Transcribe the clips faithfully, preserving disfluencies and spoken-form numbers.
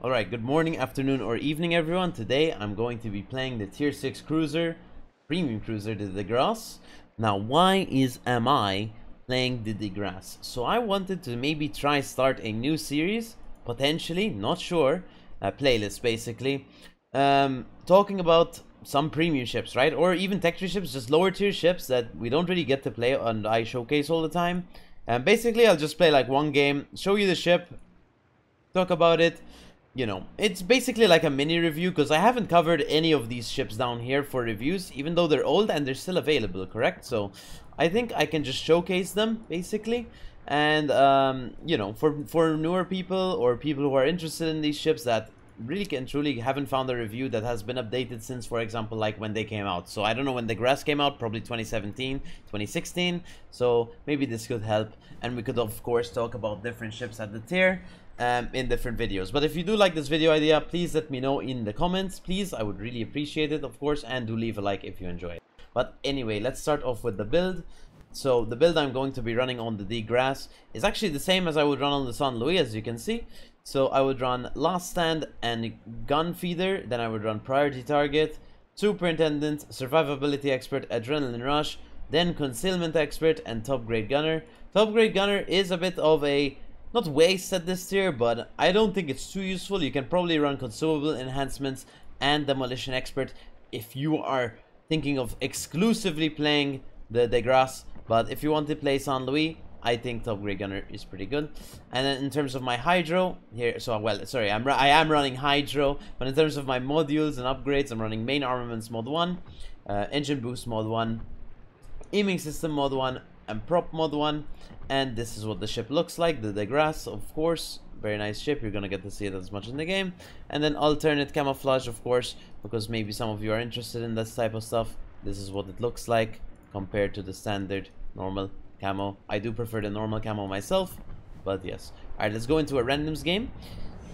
Alright, good morning, afternoon, or evening everyone. Today I'm going to be playing the tier six cruiser, premium cruiser, the De Grasse. Now why is am I playing the De Grasse? So I wanted to maybe try start a new series, potentially, not sure, a playlist basically, um, talking about some premium ships, right? Or even tech tier ships, just lower tier ships that we don't really get to play and I showcase all the time. And basically I'll just play like one game, show you the ship, talk about it. You know, it's basically like a mini review because I haven't covered any of these ships down here for reviews, even though they're old and they're still available, correct? So I think I can just showcase them basically, and um, you know, for for newer people or people who are interested in these ships that really can truly haven't found a review that has been updated since, for example, like when they came out. So I don't know when De Grasse came out, probably twenty seventeen, twenty sixteen. So maybe this could help, and we could of course talk about different ships at the tier. Um, in different videos. But if you do like this video idea, please let me know in the comments, please. I would really appreciate it, of course, and do leave a like if you enjoy it. But anyway, let's start off with the build. So the build I'm going to be running on the De Grasse is actually the same as I would run on the San Luis, as you can see. So I would run last stand and gun feeder, then I would run priority target, superintendent, survivability expert, adrenaline rush, then concealment expert, and top grade gunner. Top grade gunner is a bit of a not waste at this tier, but I don't think it's too useful. You can probably run consumable enhancements and demolition expert if you are thinking of exclusively playing the De Grasse. But if you want to play San Luis, I think top grade gunner is pretty good. And then in terms of my hydro here, so well, sorry, I'm I am running hydro, but in terms of my modules and upgrades, I'm running main armaments mod one, uh, engine boost mod one, aiming system mod one, and prop mod one. And this is what the ship looks like, the De Grasse, of course. Very nice ship, you're gonna get to see it as much in the game. And then alternate camouflage, of course, because maybe some of you are interested in this type of stuff. This is what it looks like compared to the standard normal camo. I do prefer the normal camo myself, but yes. Alright, let's go into a randoms game.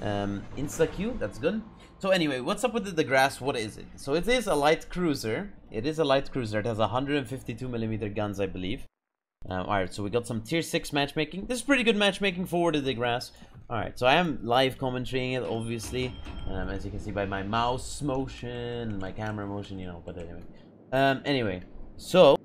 Um, Insta-queue, that's good. So anyway, what's up with the De Grasse? What is it? So it is a light cruiser. It is a light cruiser. It has one hundred fifty-two millimeter guns, I believe. Um, Alright, so we got some tier six matchmaking. This is pretty good matchmaking for the De Grasse. Alright, so I am live commentating it, obviously. Um, as you can see by my mouse motion and my camera motion, you know, but anyway. Um, anyway, so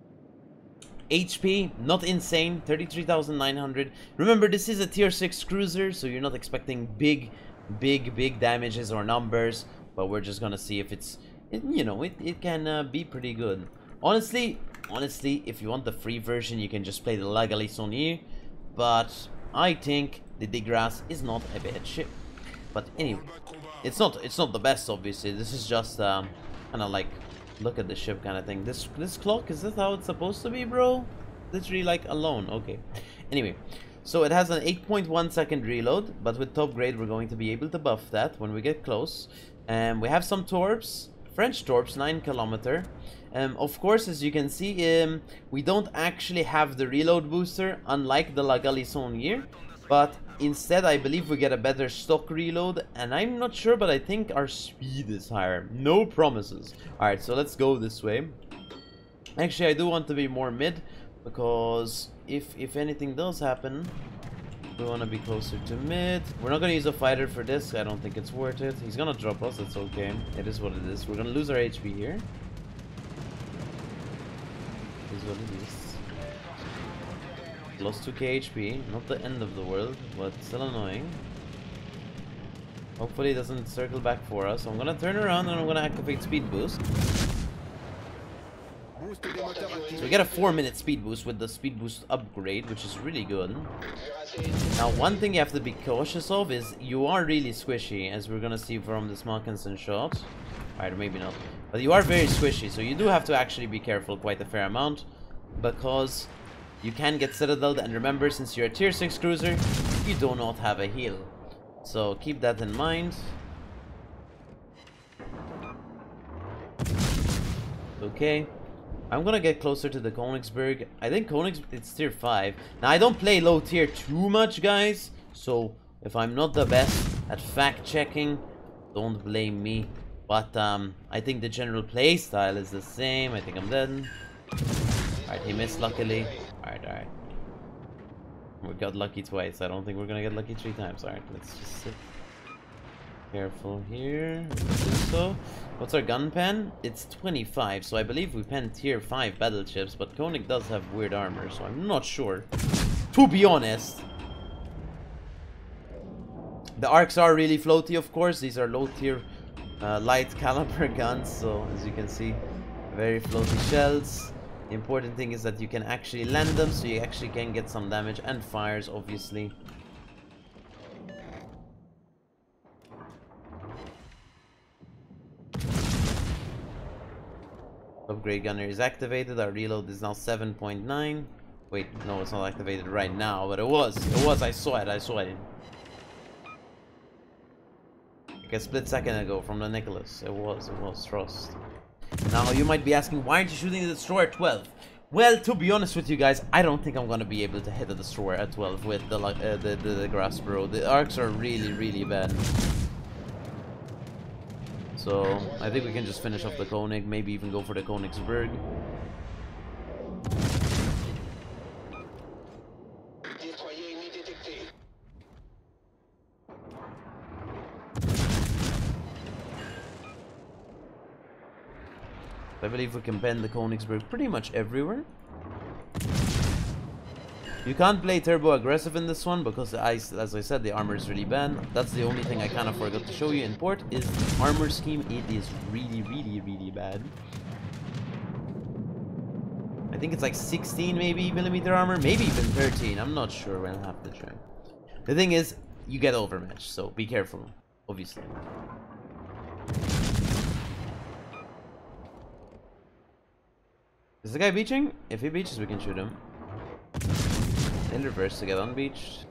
H P, not insane, thirty-three thousand nine hundred. Remember, this is a tier six cruiser, so you're not expecting big, big, big damages or numbers. But we're just gonna see if it's, it, you know, it, it can uh, be pretty good. Honestly, Honestly, if you want the free version, you can just play the La Galissonière, but I think the De Grasse is not a bad ship. But anyway, it's not it's not the best, obviously. This is just um, kind of like look at the ship kind of thing. This this clock, is this how it's supposed to be, bro? Literally like alone. Okay. Anyway, so it has an eight point one second reload, but with top grade, we're going to be able to buff that when we get close. And um, we have some torps, French torps, nine kilometer. Um, of course, as you can see, um, we don't actually have the reload booster, unlike the La Galissonière, but instead I believe we get a better stock reload, and I'm not sure, but I think our speed is higher. No promises. Alright, so let's go this way. Actually, I do want to be more mid, because if, if anything does happen, we want to be closer to mid. We're not going to use a fighter for this. I don't think it's worth it. He's going to drop us. It's okay. It is what it is. We're going to lose our H P here. Is what it is. Lost two K H P, not the end of the world, but still annoying. Hopefully it doesn't circle back for us. I'm gonna turn around and I'm gonna activate speed boost. So we get a four minute speed boost with the speed boost upgrade, which is really good. Now one thing you have to be cautious of is you are really squishy, as we're gonna see from this Mackensen shot. Alright, maybe not. But you are very squishy, so you do have to actually be careful quite a fair amount, because you can get citadeled, and remember, since you're a tier six cruiser, you do not have a heal. So keep that in mind. Okay. I'm gonna get closer to the Königsberg. I think Königsberg, it's tier five. Now I don't play low tier too much, guys, so if I'm not the best at fact checking, don't blame me. But um, I think the general play style is the same. I think I'm dead. Alright, he missed luckily. Alright, alright. We got lucky twice. I don't think we're gonna get lucky three times. Alright, let's just sit. Careful here. So, what's our gun pen? It's twenty-five, so I believe we pen tier five battleships, but Koenig does have weird armor, so I'm not sure. To be honest. The arcs are really floaty, of course. These are low tier uh, light caliber guns, so as you can see, very floaty shells. The important thing is that you can actually land them, so you actually can get some damage and fires, obviously. Upgrade gunner is activated. Our reload is now seven point nine. Wait, no, it's not activated right now, but it was. It was. I saw it. I saw it. Like a split second ago from the Nicholas. It was. It was Frost. Now, you might be asking, why aren't you shooting the destroyer at twelve? Well, to be honest with you guys, I don't think I'm going to be able to hit the destroyer at twelve with the uh, the, the, the grass bro. The arcs are really, really bad. So, I think we can just finish off the Koenig, maybe even go for the Königsberg. I believe we can pen the Königsberg pretty much everywhere. You can't play turbo aggressive in this one because, the ice, as I said, the armor is really bad. That's the only thing I kind of forgot to show you in port is the armor scheme. It is really, really, really bad. I think it's like sixteen maybe millimeter armor, maybe even thirteen. I'm not sure. We'll have to try. The thing is, you get overmatched, so be careful, obviously. Is the guy beaching? If he beaches, we can shoot him. In reverse to get unbeached.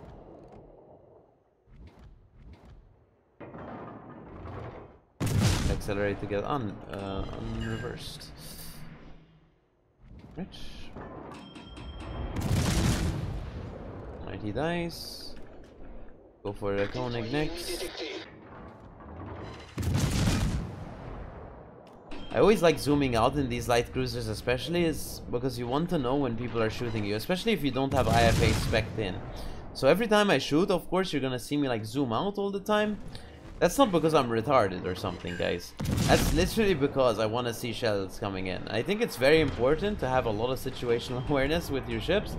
Accelerate to get un uh, unreversed. Right. Alright, he dies. Go for the Koenig next. I always like zooming out in these light cruisers, especially is because you want to know when people are shooting you, especially if you don't have I F A spec'd in. So every time I shoot, of course, you're gonna see me like zoom out all the time. That's not because I'm retarded or something, guys. That's literally because I want to see shells coming in. I think it's very important to have a lot of situational awareness with your ships.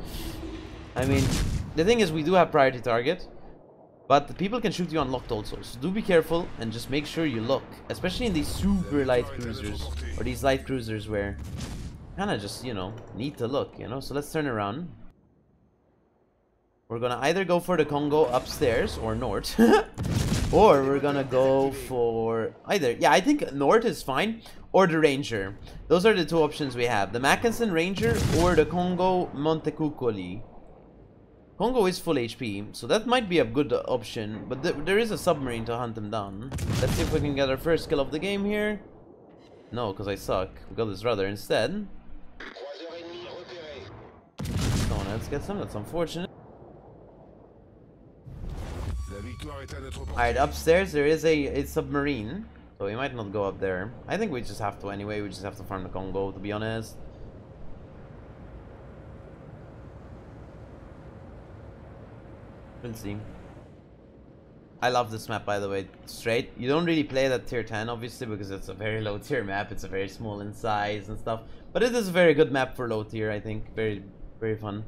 I mean, the thing is, we do have priority target. But the people can shoot you unlocked also, so do be careful and just make sure you look. Especially in these super light cruisers, or these light cruisers where you kinda just, you know, need to look, you know? So let's turn around. We're gonna either go for the Kongo upstairs, or north. Or we're gonna go for either. Yeah, I think north is fine, or the Ranger. Those are the two options we have. The Mackensen Ranger, or the Kongo Montecuccoli. Kongo is full H P, so that might be a good option, but th there is a submarine to hunt them down. Let's see if we can get our first kill of the game here. No, because I suck. We got this rudder instead. Come on, let's get some. That's unfortunate. Alright, upstairs there is a, a submarine, so we might not go up there. I think we just have to anyway. We just have to farm the Kongo, to be honest. We'll see. I love this map, by the way. Straight. You don't really play that tier ten, obviously, because it's a very low tier map. It's a very small in size and stuff. But it is a very good map for low tier, I think. Very, very fun.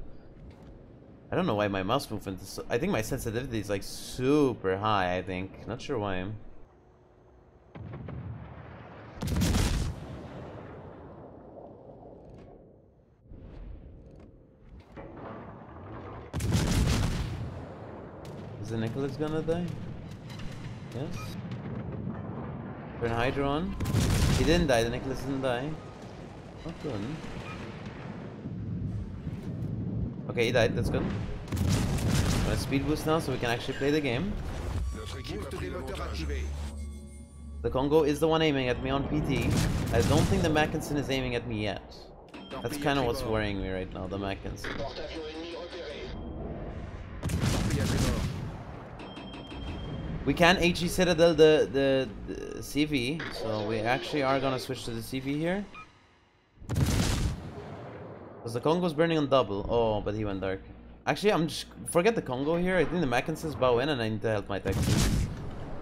I don't know why my mouse movement is so... I think my sensitivity is, like, super high, I think. Not sure why. Is the Nicholas gonna die? Yes. Turn Hydro on. He didn't die, the Nicholas didn't die. Not good. Okay, he died, that's good. I'm gonna speed boost now so we can actually play the game. The Kongo is the one aiming at me on P T. I don't think the Mackensen is aiming at me yet. That's kind of what's worrying me right now, the Mackensen. We can HE Citadel the, the, the C V, so we actually are gonna switch to the C V here. Because the Kongo's burning on double. Oh, but he went dark. Actually, I'm just... Forget the Kongo here. I think the Mackensen's bow in and I need to help my tech.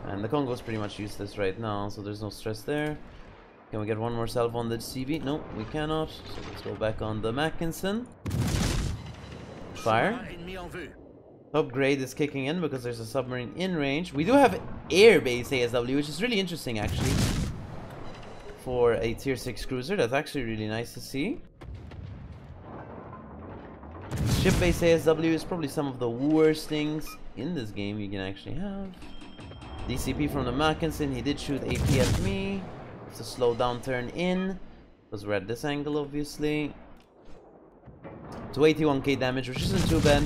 And the Kongo is pretty much useless right now, so there's no stress there. Can we get one more salve on the C V? No, we cannot. So let's go back on the Mackensen. Fire. Upgrade is kicking in because there's a submarine in range. We do have air base A S W, which is really interesting actually. For a tier six cruiser, that's actually really nice to see. Ship base A S W is probably some of the worst things in this game you can actually have. D C P from the Mackensen, he did shoot A P at me. It's a slow downturn in, because we're at this angle obviously. two eighty-one K damage, which isn't too bad.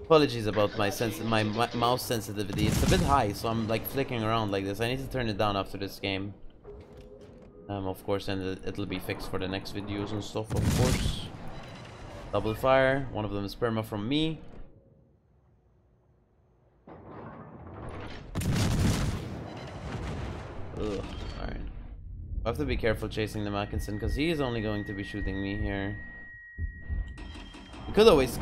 Apologies about my sense my mouse sensitivity. It's a bit high, so I'm like flicking around like this. I need to turn it down after this game. Um, of course, and it'll be fixed for the next videos and stuff, of course. Double fire. One of them is perma from me. Ugh, alright. I have to be careful chasing the Mackensen because he is only going to be shooting me here. We could always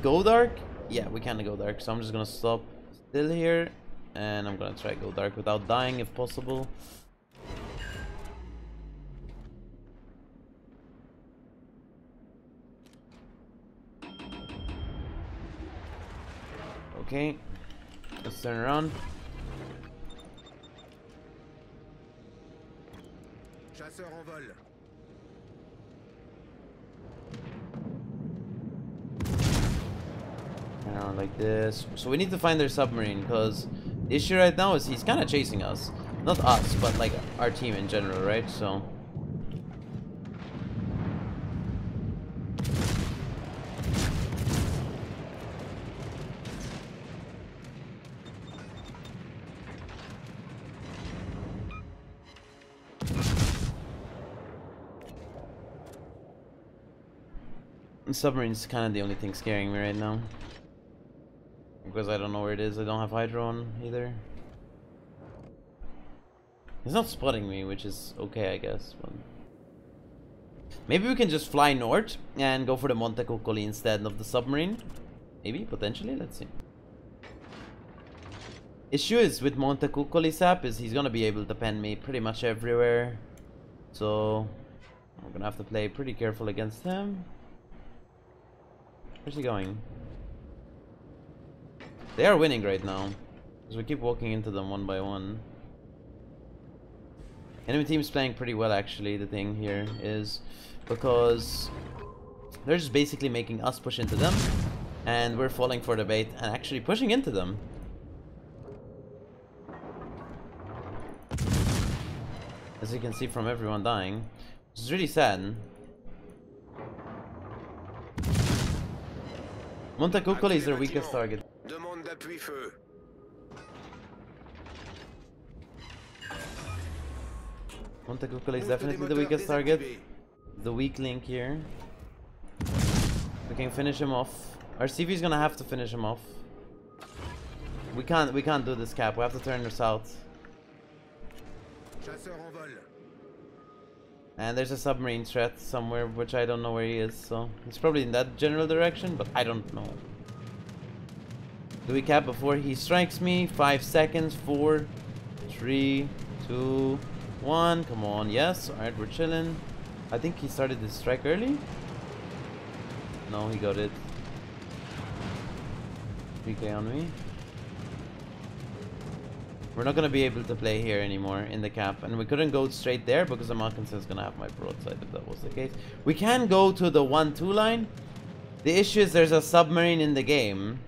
go dark. Yeah, we can't go dark, so I'm just gonna stop still here. And I'm gonna try go dark without dying if possible. Okay, let's turn around. Chasseur en vol. Around like this. So we need to find their submarine because the issue right now is he's kind of chasing us. Not us, but like our team in general, right? So submarine's kind of the only thing scaring me right now. Because I don't know where it is. I don't have hydro on either. He's not spotting me, which is okay, I guess. But maybe we can just fly north and go for the Montecuccoli instead of the submarine. Maybe, potentially. Let's see. Issue is with Montecuccoli sap is he's gonna be able to pen me pretty much everywhere. So we're gonna have to play pretty careful against him. Where's he going? They are winning right now, because we keep walking into them one by one. Enemy team's playing pretty well actually, the thing here is, because they're just basically making us push into them, and we're falling for the bait and actually pushing into them. As you can see from everyone dying, which is really sad. Montecuccoli is their weakest target. Feu. Montecuccoli is definitely the weakest target. The weak link here. We can finish him off. Our C V is gonna have to finish him off. We can't. We can't do this cap. We have to turn this out. And there's a submarine threat somewhere, which I don't know where he is. So he's probably in that general direction, but I don't know. Do we cap before he strikes me? five seconds, four, three, two, one. Come on, yes. Alright, we're chilling. I think he started his strike early. No, he got it. three K on me. We're not going to be able to play here anymore in the cap. And we couldn't go straight there because the Mackensen is going to have my broadside if that was the case. We can go to the one two line. The issue is there's a submarine in the game.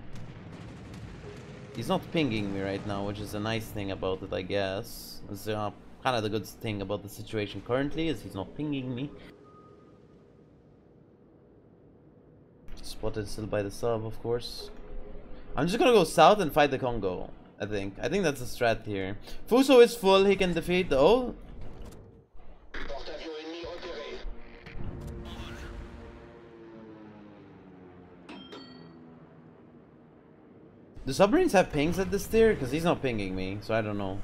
He's not pinging me right now, which is a nice thing about it, I guess. It's uh, kind of the good thing about the situation currently, is he's not pinging me. Spotted still by the sub, of course. I'm just gonna go south and fight the Kongo, I think. I think that's a strat here. Fuso is full, he can defeat the O. Do submarines have pings at this tier? Because he's not pinging me, so I don't know.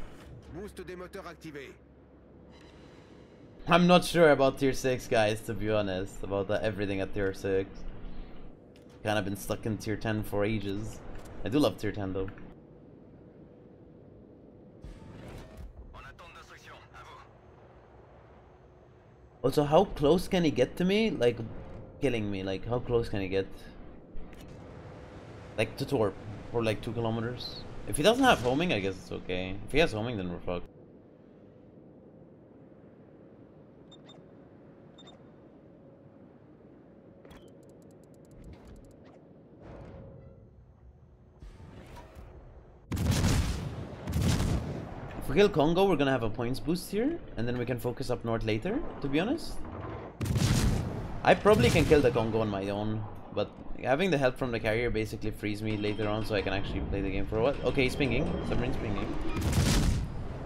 I'm not sure about tier six, guys, to be honest, about uh, everything at tier six. Kind of been stuck in tier ten for ages. I do love tier ten though. Oh, so how close can he get to me? Like, killing me. Like, how close can he get? Like, to Torp. Or like two kilometers. If he doesn't have homing, I guess it's okay. If he has homing, then we're fucked. If we kill Kongo, we're gonna have a points boost here, and then we can focus up north later, to be honest. I probably can kill the Kongo on my own, but having the help from the carrier basically frees me later on, so I can actually play the game for a while. Okay, he's pinging. Submarine's pinging.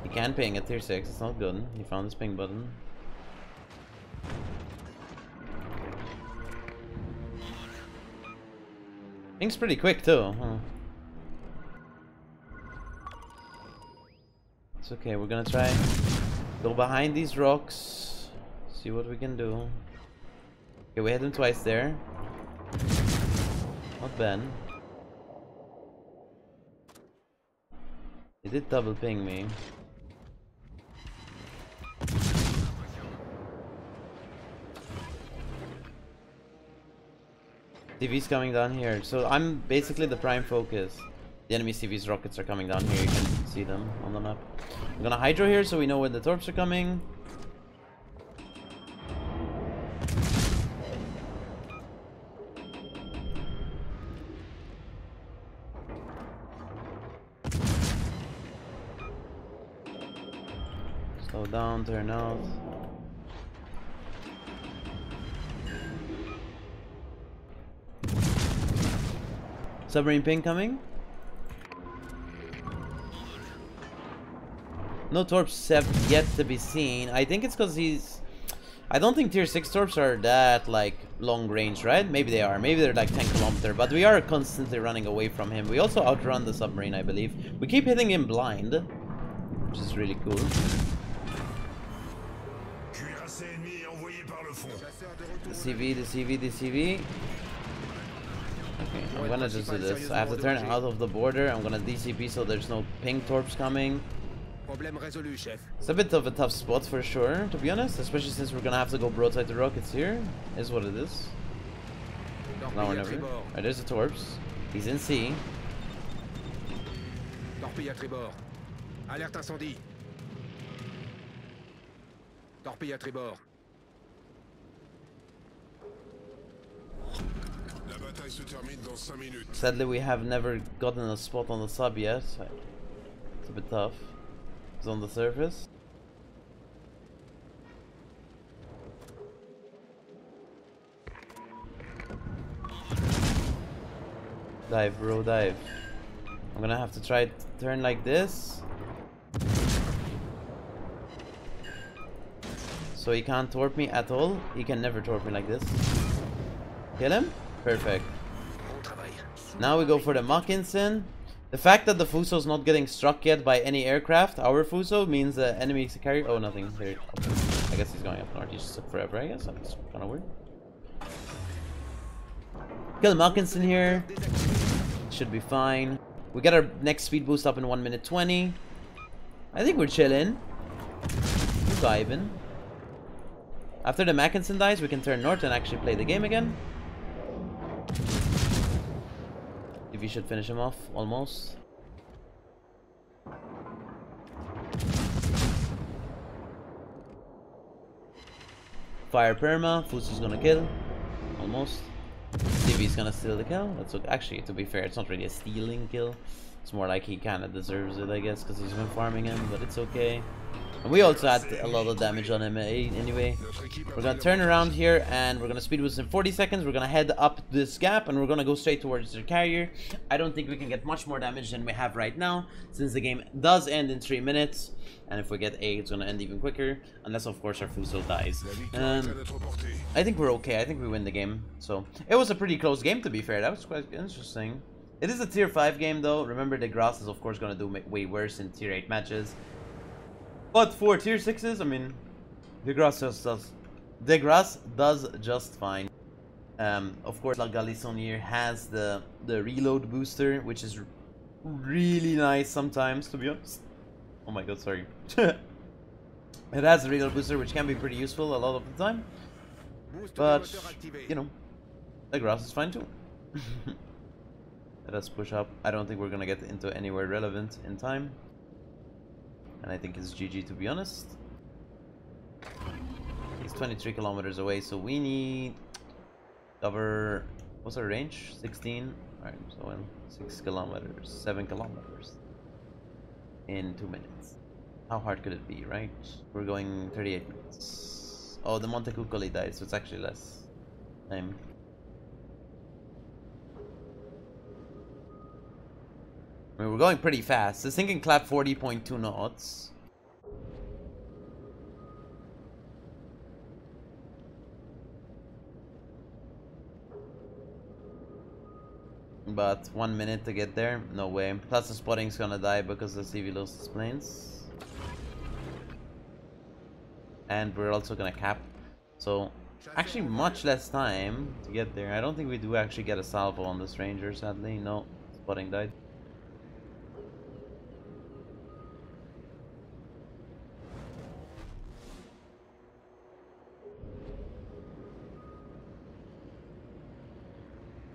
He can ping at tier six, it's not good. He found his ping button. Ping's pretty quick too, huh? It's okay, we're gonna try go behind these rocks, see what we can do. Okay, we hit him twice there. Not bad. He did double ping me. T V's coming down here, so I'm basically the prime focus. The enemy C V's rockets are coming down here, you can see them on the map. I'm gonna hydro here so we know where the torps are coming. Slow down, turn out. Submarine ping coming. No torps have yet to be seen. I think it's because he's... I don't think tier six torps are that, like, long range, right? Maybe they are. Maybe they're, like, ten kilometer. But we are constantly running away from him. We also outrun the submarine, I believe. We keep hitting him blind, which is really cool. The C V, the C V, the C V. Okay, I'm gonna just do this. I have to turn out of the border. I'm gonna D C P so there's no ping torps coming. It's a bit of a tough spot for sure, to be honest, especially since we're gonna have to go broadside the rockets here, is what it is. Now or never. Alright, there's the torps. He's in C. Torpille à tribord. Alerte incendie. Torpille à tribord. Sadly, we have never gotten a spot on the sub yet. So it's a bit tough. On the surface. Dive, bro, dive. I'm gonna have to try to turn like this. So he can't torp me at all. He can never torp me like this. Kill him? Perfect. Now we go for the Mackensen. The fact that the Fuso's not getting struck yet by any aircraft, our Fuso, means the enemy carrier. Oh, nothing. Here. I guess he's going up north. He just took forever, I guess. That's kind of weird. Kill Mackensen here. Should be fine. We got our next speed boost up in one minute twenty. I think we're chilling. We're diving. After the Mackensen dies, we can turn north and actually play the game again. We should finish him off, almost. Fire perma, Fusu's gonna kill. Almost. T V's gonna steal the kill. That's okay. Actually, to be fair, it's not really a stealing kill. It's more like he kinda deserves it, I guess, because he's been farming him, but it's okay. And we also had a lot of damage on him anyway. We're gonna turn around here and we're gonna speed boost in forty seconds. We're gonna head up this gap and we're gonna go straight towards their carrier. I don't think we can get much more damage than we have right now, since the game does end in three minutes. And if we get A, it's gonna end even quicker. Unless, of course, our Fuso dies. Um, I think we're okay. I think we win the game. So, it was a pretty close game, to be fair. That was quite interesting. It is a tier five game, though. Remember, De Grasse is, of course, gonna do way worse in tier eight matches. But for tier sixes, I mean, De Grasse just does, De Grasse does just fine. Um, of course, La Galissonière has the, the reload booster, which is really nice sometimes, to be honest. Oh my god, sorry. It has a reload booster, which can be pretty useful a lot of the time. But, you know, the grass is fine too. Let us push up. I don't think we're gonna get into anywhere relevant in time. And I think it's G G, to be honest. It's twenty-three kilometers away, so we need cover. What's our range? sixteen? Alright, so in six kilometers, seven kilometers in two minutes. How hard could it be, right? We're going thirty-eight minutes. Oh, the Montecuccoli died, so it's actually less time. I mean, we're going pretty fast. This thing can clap forty point two knots. But one minute to get there? No way. Plus the spotting's gonna die because the C V lost its planes. And we're also gonna cap. So, actually much less time to get there. I don't think we do actually get a salvo on this Ranger, sadly. No, spotting died.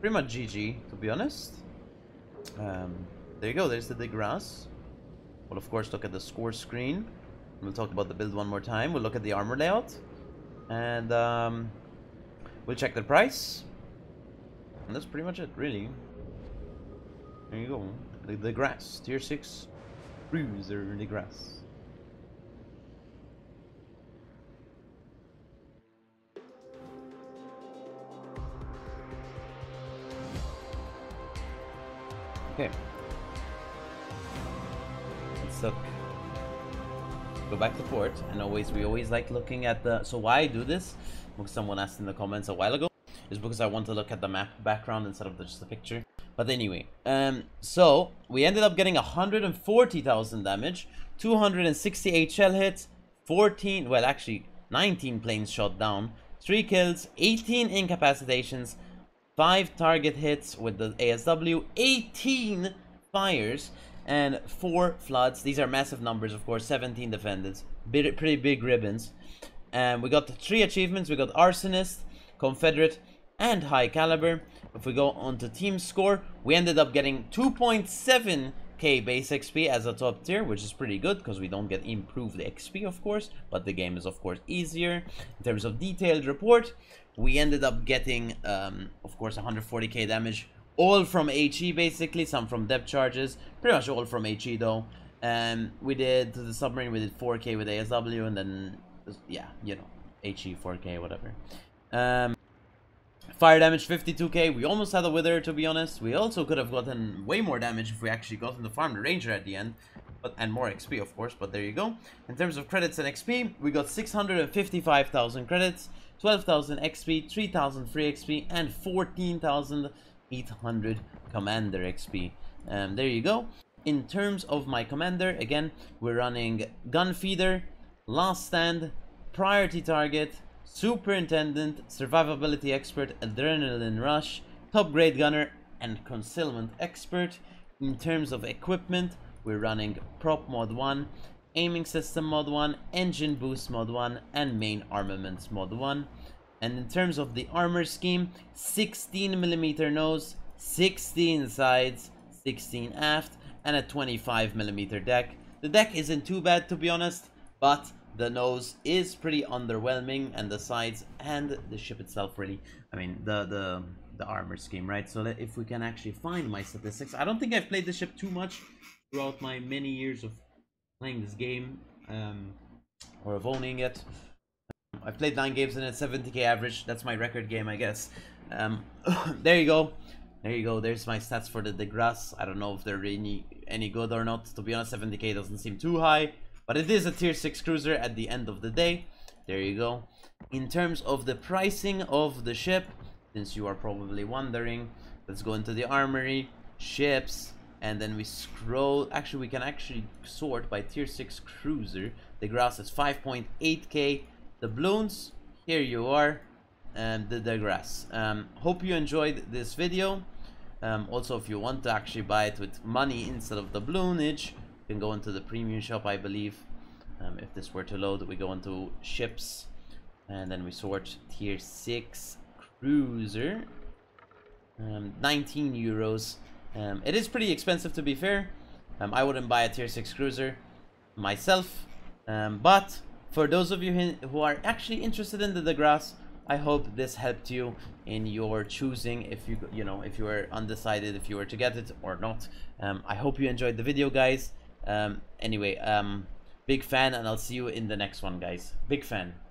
Pretty much G G, to be honest. Um, there you go, there's the De Grasse. We'll of course look at the score screen. We'll talk about the build one more time. We'll look at the armor layout. And um, we'll check the price. And that's pretty much it, really. There you go. The De Grasse, tier six cruiser De Grasse. Okay. Let's look. Go back to port, and always we always like looking at the. So why I do this? Because someone asked in the comments a while ago, is because I want to look at the map background instead of the, just the picture. But anyway, um, so we ended up getting one hundred forty thousand damage, two hundred sixty-eight shell hits, fourteen, well actually nineteen planes shot down, three kills, eighteen incapacitations. five target hits with the A S W, eighteen fires, and four floods. These are massive numbers, of course, seventeen defendants, big, pretty big ribbons. And we got three achievements. We got Arsonist, Confederate, and High Caliber. If we go on to team score, we ended up getting two point seven K base X P as a top tier, which is pretty good because we don't get improved X P, of course, but the game is, of course, easier. In terms of detailed report, we ended up getting, um, of course, one hundred forty K damage, all from HE basically, some from depth charges, pretty much all from HE though. Um, we did, to the submarine, we did four K with A S W, and then, yeah, you know, HE, four K, whatever. Um, fire damage, fifty-two K, we almost had a Wither, to be honest. We also could have gotten way more damage if we actually got in the farm the Ranger at the end, but, and more X P, of course, but there you go. In terms of credits and X P, we got six hundred fifty-five thousand credits, twelve thousand X P, three thousand free X P, and fourteen thousand eight hundred commander X P. Um, there you go. In terms of my commander, again, we're running Gun Feeder, Last Stand, Priority Target, Superintendent, Survivability Expert, Adrenaline Rush, Top Grade Gunner, and Concealment Expert. In terms of equipment, we're running Prop Mod one, Aiming System Mod one, Engine Boost Mod one, and Main Armaments Mod one. And in terms of the armor scheme, sixteen millimeter nose, sixteen sides, sixteen aft, and a twenty-five millimeter deck. The deck isn't too bad, to be honest, but the nose is pretty underwhelming, and the sides and the ship itself, really. I mean, the, the, the armor scheme, right? So if we can actually find my statistics, I don't think I've played the ship too much throughout my many years of playing this game, um, or of owning it. um, I've played nine games in it, seventy K average. That's my record game, I guess. Um, there you go, there you go. There's my stats for the De Grasse. I don't know if they're any any good or not. To be honest, seventy K doesn't seem too high, but it is a tier six cruiser at the end of the day. There you go. In terms of the pricing of the ship, since you are probably wondering, let's go into the armory, ships. And then we scroll. Actually, we can actually sort by tier six cruiser. The De Grasse is five point eight K. The Doubloons, here you are. and the De Grasse. Um, hope you enjoyed this video. Um, also, if you want to actually buy it with money instead of the doubloonage, you can go into the premium shop, I believe. Um, if this were to load, we go into ships and then we sort tier six cruiser, um, nineteen euros. Um, it is pretty expensive, to be fair. Um, I wouldn't buy a tier six cruiser myself, um, but for those of you who are actually interested in the De Grasse, I hope this helped you in your choosing, if you you know if you were undecided if you were to get it or not. um, I hope you enjoyed the video, guys. Um, anyway, um, big fan, and I'll see you in the next one, guys. Big fan.